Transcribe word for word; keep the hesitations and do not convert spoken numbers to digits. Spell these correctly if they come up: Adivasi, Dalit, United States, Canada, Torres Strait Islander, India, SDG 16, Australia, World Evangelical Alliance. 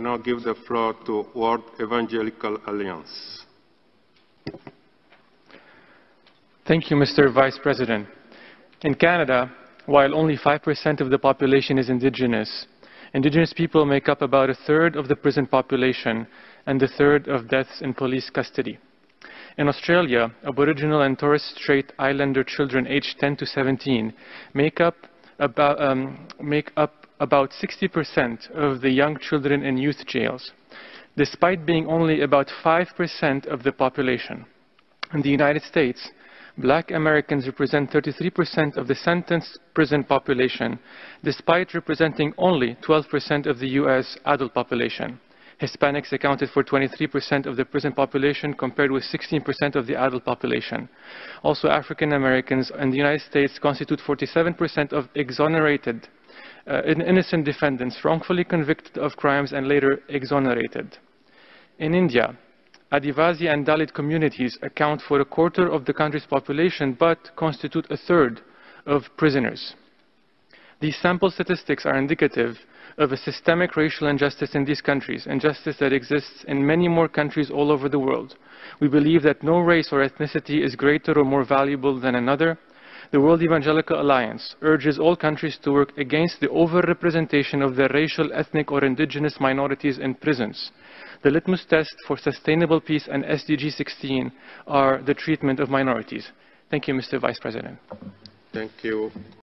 now give the floor to World Evangelical Alliance. Thank you, Mister Vice President. In Canada, while only five percent of the population is Indigenous, Indigenous people make up about a third of the prison population and a third of deaths in police custody. In Australia, Aboriginal and Torres Strait Islander children aged ten to seventeen make up about, um, make up about sixty percent of the young children in youth jails, despite being only about five percent of the population. In the United States, Black Americans represent thirty-three percent of the sentenced prison population, despite representing only twelve percent of the U S adult population. Hispanics accounted for twenty-three percent of the prison population compared with sixteen percent of the adult population. Also, African Americans in the United States constitute forty-seven percent of exonerated, uh, innocent defendants wrongfully convicted of crimes and later exonerated. In India, Adivasi and Dalit communities account for a quarter of the country's population but constitute a third of prisoners. These sample statistics are indicative of a systemic racial injustice in these countries, injustice that exists in many more countries all over the world. We believe that no race or ethnicity is greater or more valuable than another. The World Evangelical Alliance urges all countries to work against the overrepresentation of their racial, ethnic, or indigenous minorities in prisons. The litmus test for sustainable peace and S D G sixteen are the treatment of minorities. Thank you, Mister Vice President. Thank you.